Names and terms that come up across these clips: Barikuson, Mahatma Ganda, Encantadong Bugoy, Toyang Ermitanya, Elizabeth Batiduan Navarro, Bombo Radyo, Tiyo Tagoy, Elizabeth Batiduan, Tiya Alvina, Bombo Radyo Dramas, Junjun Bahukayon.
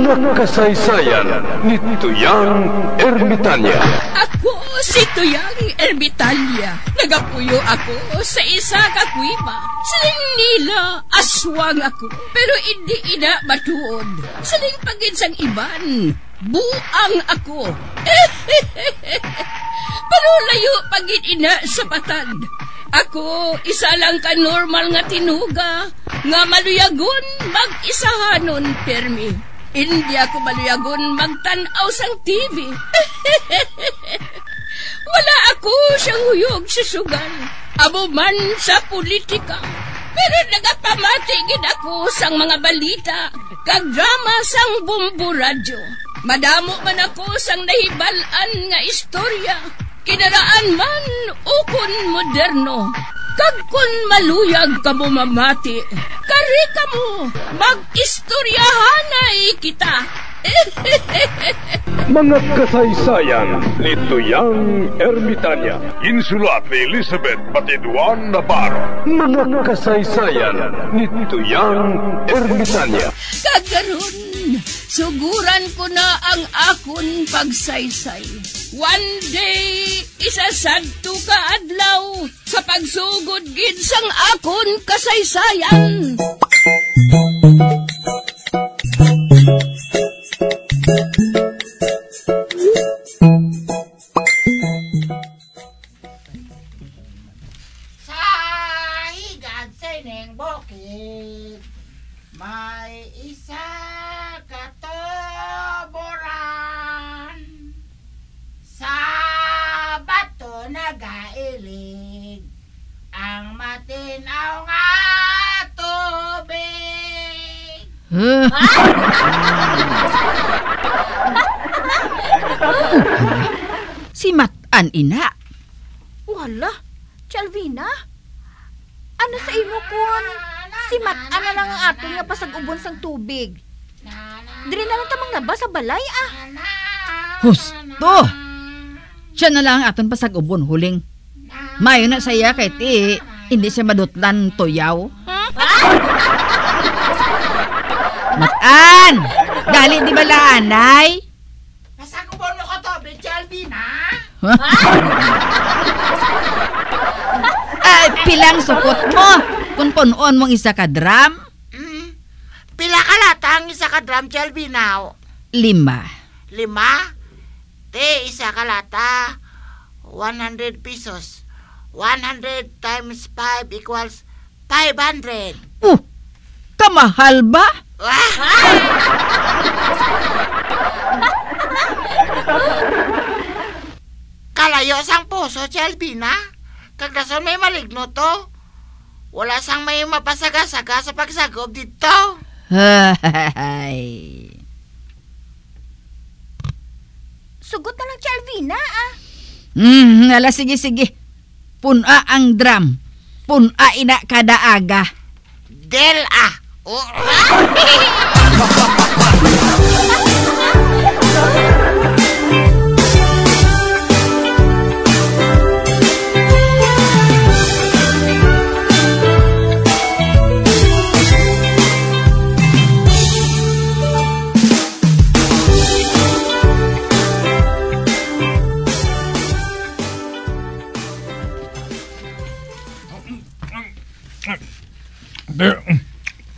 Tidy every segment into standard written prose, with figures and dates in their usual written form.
mga kasaysayan ni Toyang Ermitanya. Ako si Toyang Ermitanya. Nagapuyo ako sa isa kakwima. Saling nila aswang ako, pero hindi ina matuod. Saling paginsang iban, buang ako. Pero layo pagin ina sa batag. Ako, isa lang ka normal nga tinuga, nga maluyagon mag-isahanon, permi. Hindi ako maluyagon magtanaw sang TV. Wala ako siyang huyog sa sugal, abo man sa politika. Pero nagapamatigid ako sang mga balita, kagdrama sang Bombo Radyo. Madamo man ako sang nahibalan nga istorya. Kinaraan man ukon moderno, kagkon maluyag ka mo mamati, kari ka mo, mag-istoryahanay kita. Mga kasaysayan ni Toyang Ermitanya, insulat ni Elizabeth Batiduan Navarro. Mga kasaysayan ni Toyang Ermitanya. Kagaroon, suguran ko na ang akon pagsaysay. One day, isasadto ka adlaw sa pagsugod gid sang akon kasaysayan. Sa higad sa ining bukid, may isa katuburan. Sa bato nagailig ang matinaw nga tubig. Si Matan ina. Wala, Alvina. Ano sa imo kun si Matan na lang ang aton nga pasag-ubon sang tubig? Diri na lang tamang naba sa balay ah. Husto! Siya na lang aton pasag-ubon huling. Mayo na saya kay ti, hindi siya madutlan toyaw. Matan! Gali di ba laanay? Pasag-ubon mo ko to, Betty Alvina. Pilang sukot mo, kung punon mong isa ka drum. Pila ka latang isa ka drum, Betty Alvina? 5. 5? Te, isa kalata, 100 pesos. 100 times 5 equals 500. Kamahal ba? Kalayo sang puso, Alvina. Kagdason may maligno to. Wala sang may mapasaga-saga sa pagsagob dito. Hay. Sugot na lang si Alvina, ah. Ala, sige. Puna ang drum. Puna ina kada aga. Del, ah.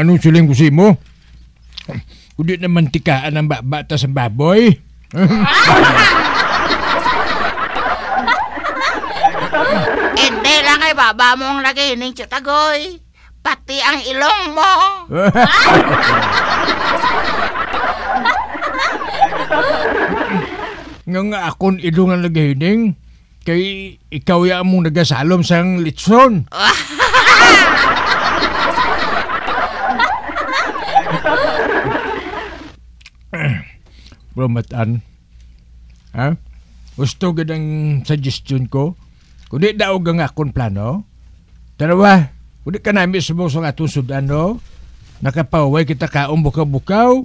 Anong suling kusi mo? Kundi na mantikaan ang bata sa baboy. Hindi lang ay baba mong lagay ng Tiyo Tagoy. Pati ang ilong mo. Nga nga akong ilong ang lagay ng kay ikaw ya mong nagasalom sang litson. Matan. Ha? Gusto ganang suggestion ko. Kundi daog ang akong plano. Dalawa, kundi ka namin sumusong atong sudan, no? Nakapaway kita kaong bukaw-bukaw.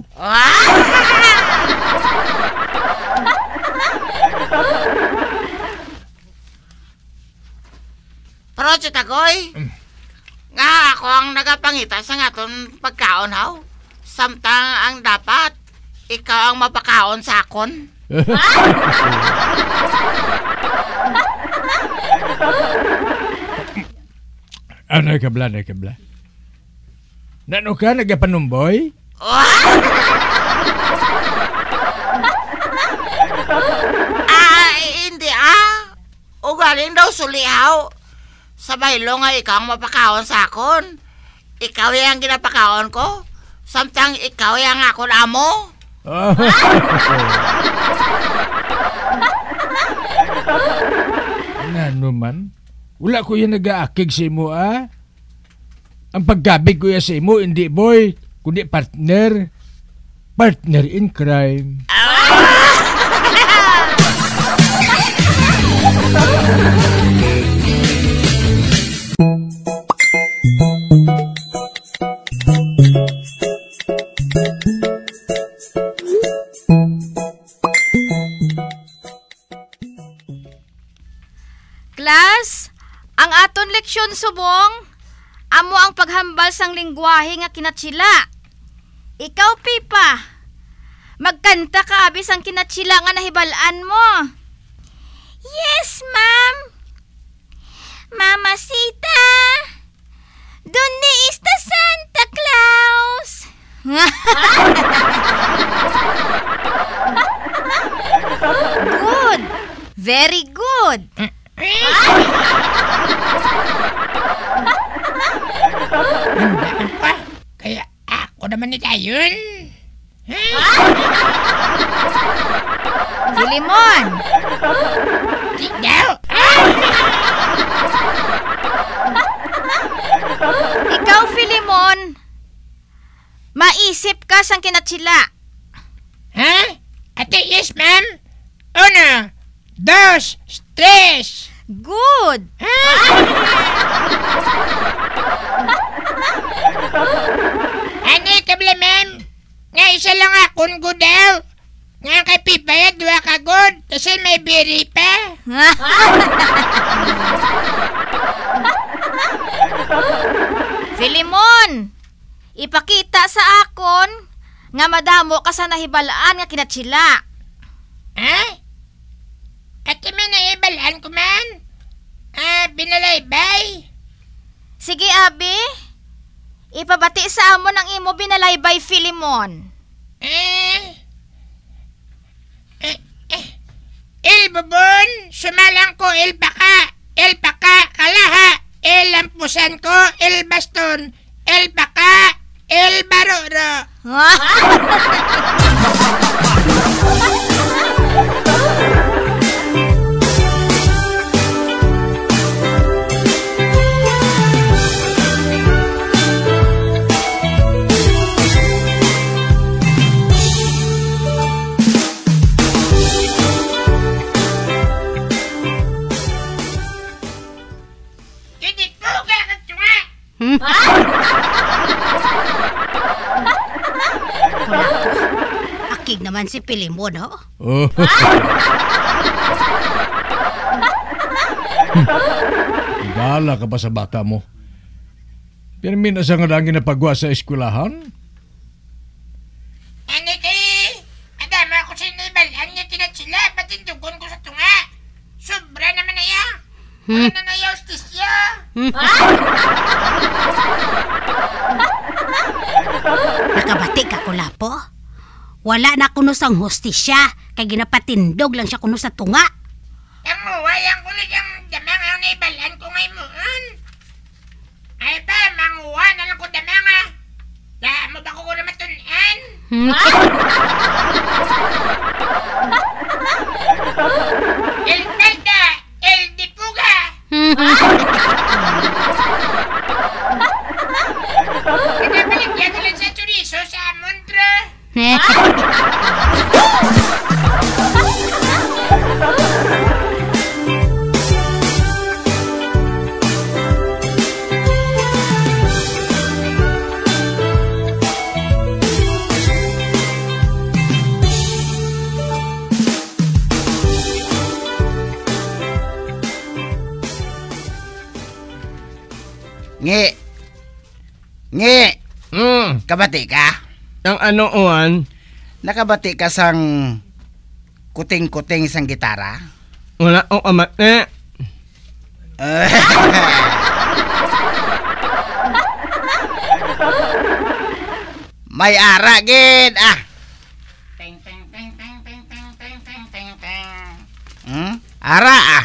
Pero, Tiyo Tagoy, nga ako ang nagapangita sa atong pagkaon, haw. Samtang ang dapat Ikaw ang mapakaon sa akon? Ano kabla, ano kabla? Nano ka, nagapanumboy? Hindi ugaling daw sulihaw. Sabay lo nga ikaw ang mapakaon sa akon. Ikaw yung ginapakaon ko. Samtang ikaw yung akon amo. Ano man? Wala ko yung nag-aakig sa imo, ah. Ang pagkabig ko yung sa imo, hindi boy, kundi partner. Partner in crime. Class, ang aton leksyon subong, amo ang paghambal sang lingwahe nga kinatsila. Ikaw, Pipa, magkanta ka abis ang kinatsila nga nahibalaan mo. Yes, ma'am. Mamasita, dun ni ista Santa Claus. Good. Very good. Andaan pa. Kaya ako naman nila yun. Gilimon. Tignaw. Ikaw, Filimon. Maisip ka sang kinatsila. Ha? Ate, yes, ma'am. Una, dos, tres. Good! Ano yung kabla, ma'am? Nga isa lang akong good daw. Nga kay Pipa yan, duha ka good. Kasi may biri pa. Filimon, ipakita sa akon nga madamo ka sa nahibalaan nga kinatsila. Eh? At yung may naibalaan ko man? Binalaybay? Sige, Abi. Ipabati sa amon ang imo binalaybay, Filimon. Ilbubon, sumalang ko ilbaka, kalaha, ilampusan ko, ilbaston, ilbaka, ilbaroro. Akig naman si Filimon, ho? Oh. Gala ka ba sa bata mo? Pero minasang nga lang ginapagawa sa eskwelahan? Ano kayo? Adama ako sa nibalaan niya tinatsila. Ba't indugon ko sa tunga? Sobra naman na yan. Ano na yung stisya? Nakabatik ako, Lapo. Wala na kuno sang hostisya, kay ginapatindog lang siya kuno sa tunga. Ang wayang kuno yung damang ang naibalaan ko ngay moon. Ay ba, manguha na lang ko damang ah. Daan mo ba ko na matunan? El Delta, El Dipuga. Kinapaligyan ko lang sa chorizo sa Montre. Kabati ka? Ang ano, Uwan? Nakabati ka sang kuting-kuting sang gitara? Wala akong amate. May ara gid ah. Teng teng teng teng teng teng teng teng teng teng. Ara ah.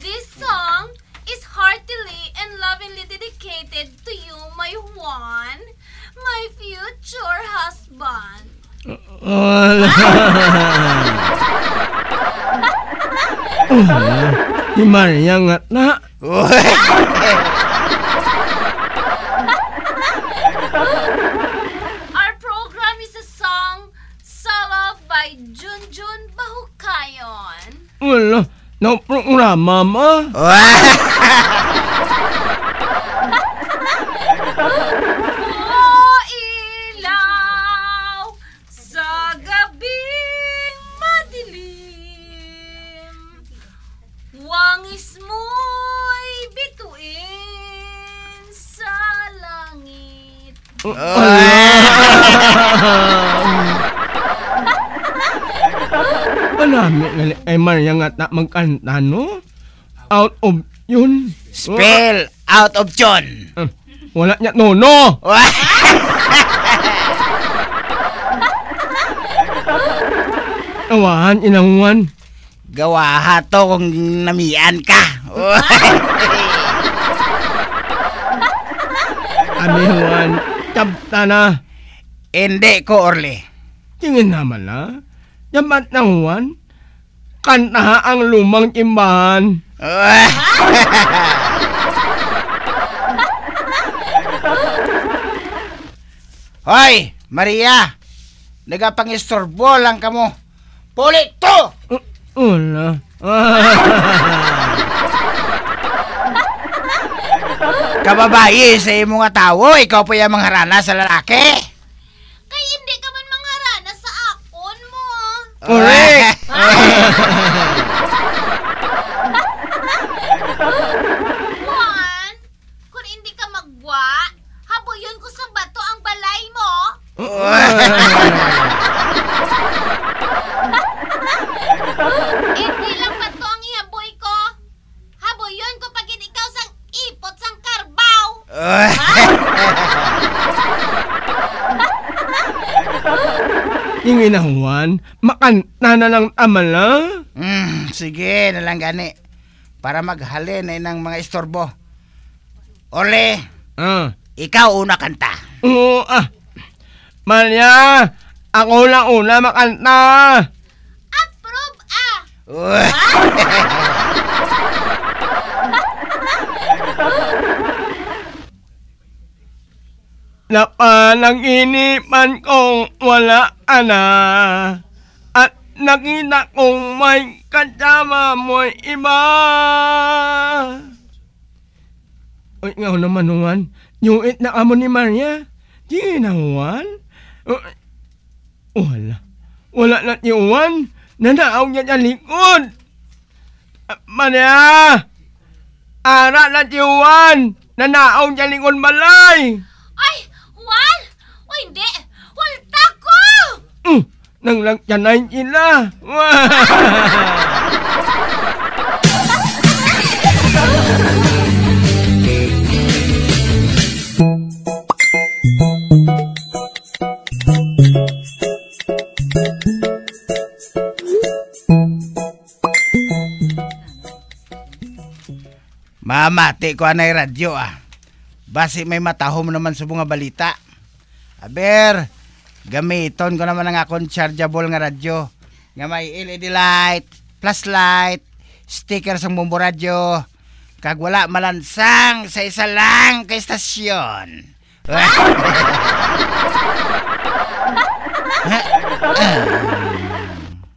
This song is heartily and lovingly dedicated to you, my Juan, my future husband. Himaya nga na. Our program is a song soloed by Junjun Bahukayon. Wala, na-programa mo. Alam, ay Mariang at na magkanta, no? Out of yun. Spell out of yun. Wala niya, no, no! Awahan, inanguan. Gawaha to kung namian ka. Amihan. Kapta na. Hindi ko, Orly. Tingin naman na. Yamat na, Juan. Kanta ang lumang timbahan. Hoy, Maria. Nagapang-istorbo lang ka mo. Pulit to! Wala. Kababayi sa imong nga tao, ikaw pa yung mangharana sa lalaki. Kay hindi ka man mangharana sa akon mo. Correct. Juan, kung hindi ka magwa, habuyon ko sa bato ang balay mo. Hindi lang bato ang ihaboy ko. Habuyon ko pag hindi ikaw sa ipot sang karbaw. Ingin na, Juan. Makanta na lang tama lang. Sige, nalang gani. Para maghali na ng mga istorbo. Ole, ikaw una kanta. Oo, Maria, ako lang una makanta. Approve, Napanaginipan kong wala ana at nakita kong may kasama mo'y iba. Uy, ngaw naman, Juan. Yung itakamo ni Maria. Di na, Juan. Wala. Wala na ni Juan. Nanaaw niya sa likod. Maria! Ara na si Juan! Nanaaw niya sa likod balay! Ay! Juan! O hindi! Hulta ko! Nang lagyanan sila! Mamati ko anay radyo ah. Basi may matahom naman sa mga balita. Aber, gamiton ko naman ang akong chargeable nga radyo. Nga may LED light, flashlight, sticker sa Bombo Radyo. Kag wala malansang sa isa lang kay stasyon.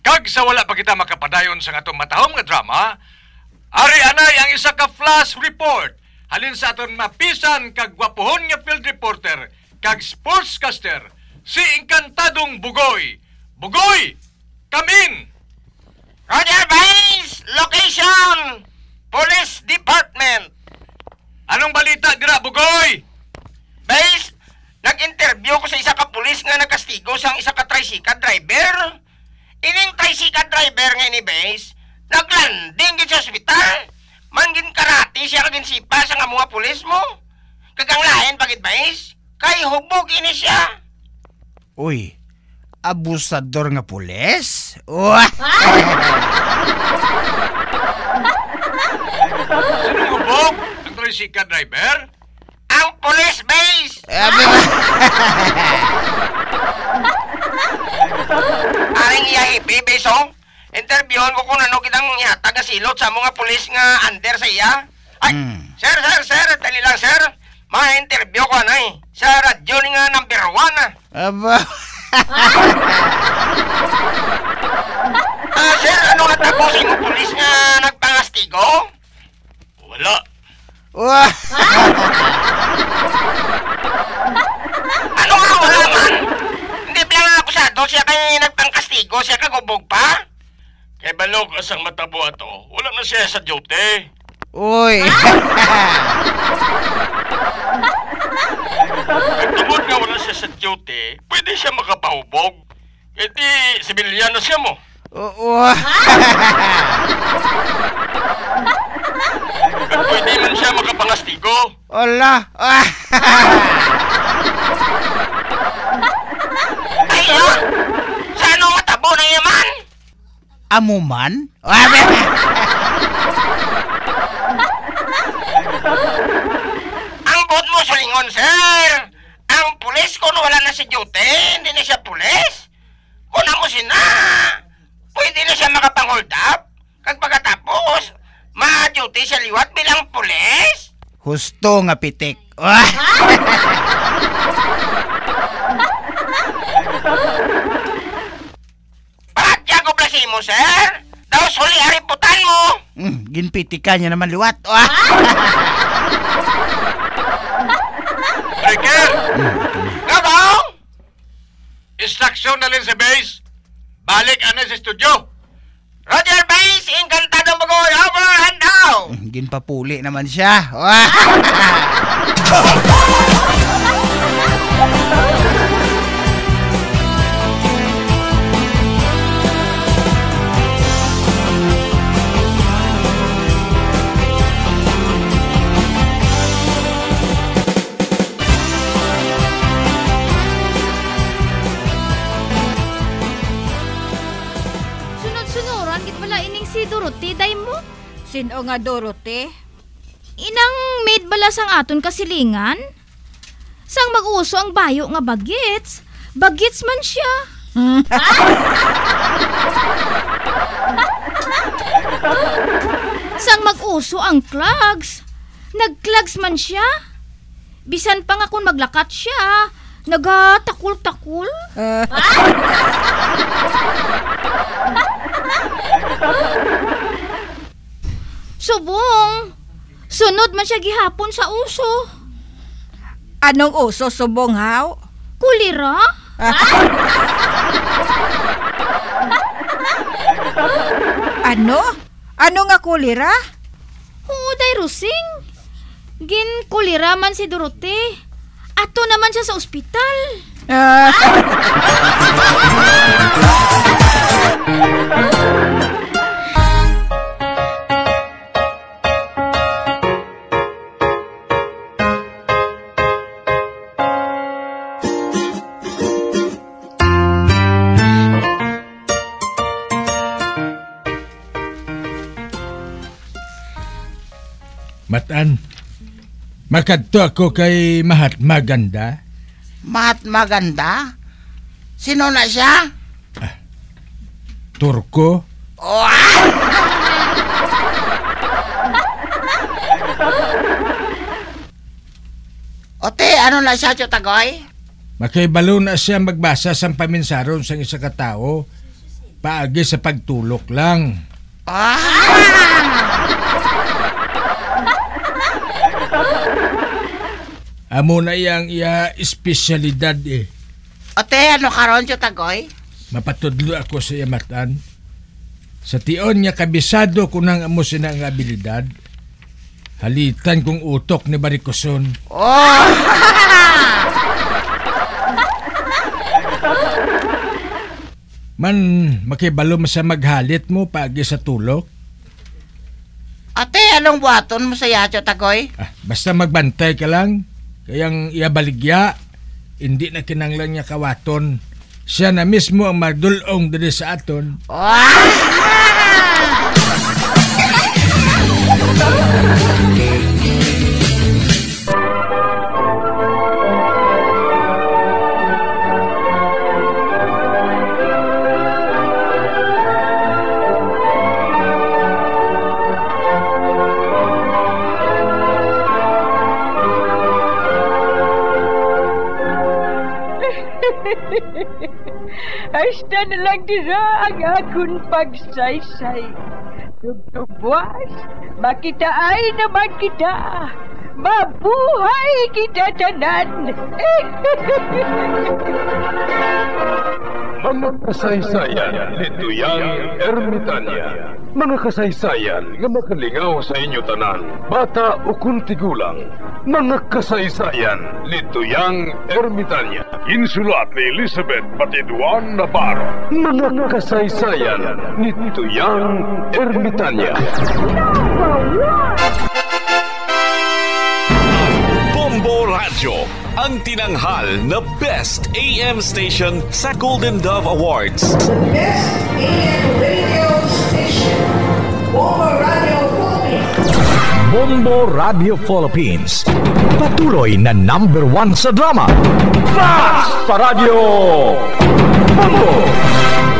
Kag sa wala pa kita makapadayon sa atong matahom nga drama, ari anay ang isa ka flash report. Halin sa aton mapisan kag gwapohon nga field reporter kag sportscaster si Encantadong Bugoy. Bugoy, come in. Roger Vice, location, Police Department. Anong balita dira, Bugoy? Base, nag-interview ko sa isa ka pulis nga nakastigo sa isa ka tricycle driver. Ining tricycle driver nga ni Base, naglanding gid sa ospital. Mangin karati siya kagin sipa sa nga mga pulis mo. Kagang lain pagit Base, kay hubog ini siya. Uy, abusador nga pulis? Wah! Anong hubog? Tricycle driver? Ang police Base! Aring iyahipi, Besong. Interviewon ko kung ano kitang taga-silot sa mga police nga under sa iya. Ay, sir, tali lang, sir. Ma-interview ko na eh. Sa radyo nga number 1 ah. Aba. Sir, ano nga tapos yung police nga nagpangastigo? Wala. Wah! Ano nga wala man? Hindi bilang nga akusado, siya kay nagpangkastigo, siya kagubog pa? Kay balog asang matabo ato, wala na siya sa duty. Uy! Kung tungod nga wala siya sa duty, pwede siya makapahubog. Kaya di, sibilyano siya mo. Oo! Pwede man siya makapangastigo. Ola! Ay, ha? Saan ang matabo na yaman? Amuman? Ang bot mo sulingon, sir. Ang pulis ko wala na si duty, hindi na siya pulis. Kuna mo sina. Pwede na siya makapang-hold up. Kag pagkatapos, ma-duty siya liwat bilang pulis? Husto nga pitik. Paratya ko blasi mo, sir. Daw suli hariputan mo. Ginpitikan niya naman liwat. Breaker! Nga daw? Instruction na rin sa base. Balik ano sa studio. Roger Base, Encantadong Bugoy, over and out! Ginpapuli naman siya. Dorothy, day mo? Sino nga Dorothy? Inang maid bala sang aton kasilingan? Sang mag-uso ang bayo nga bagets? Bagets man siya. Sang mag-uso ang clogs? Nag-clogs man siya? Bisan pa nga kung maglakat siya, nagatakul-takul? Subong, sunod man siya gihapon sa uso. Anong uso, Subong, haw? Kulira? Ano? Ano nga kulira? Oo, day Rusing. Gin kulira man si Dorothy. Ato naman siya sa ospital. Matan, makadto ako kay Mahatma Ganda. Mahatma Ganda? Sino na siya? Turko? Oh, Ote, ano na siya, Tiyo Tagoy? Makaibalo na siya magbasa sa paminsaron sa isa ka tao. Paagi sa pagtulok lang. Amo na iyang iya espesyalidad eh. Ote, ano karon, Tiyo Tagoy? Mapatudlo ako sa iya, Matan. Sa tion niya kabisado kunang amo sinang abilidad. Halitan kong utok ni Barikoson. Oh! Man, makibalo mo sa maghalit mo pagi sa tulok. Ate, anong buhaton mo sa Tiyo Tagoy? Ah, basta magbantay ka lang. Kayang iabaligya, hindi na kinanglan niya kawaton. Siya na mismo ang magdulong dali sa aton. Hasta na lang dira ang akong pagsaysay. Tugtugwas, makita ay naman kita. Mabuhay kita tanan. Mga kasaysayan ni Toyang Ermitanya. Mga kasaysayan nga makalingaw sa inyo tanan, bata o kuntigulang. Mga kasaysayan ni Toyang Ermitanya. Insulat ni Elizabeth Batiduan na Navarro. Mga kasaysayan ni Toyang Ermitanya. Bombo Radyo, ang tinanghal na Best AM Station sa Golden Dove Awards. The Best AM Radio Station, Bombo Radio Philippines. Bombo Radio Philippines, patuloy na #1 sa drama. Fast! Sa radyo! Bombo!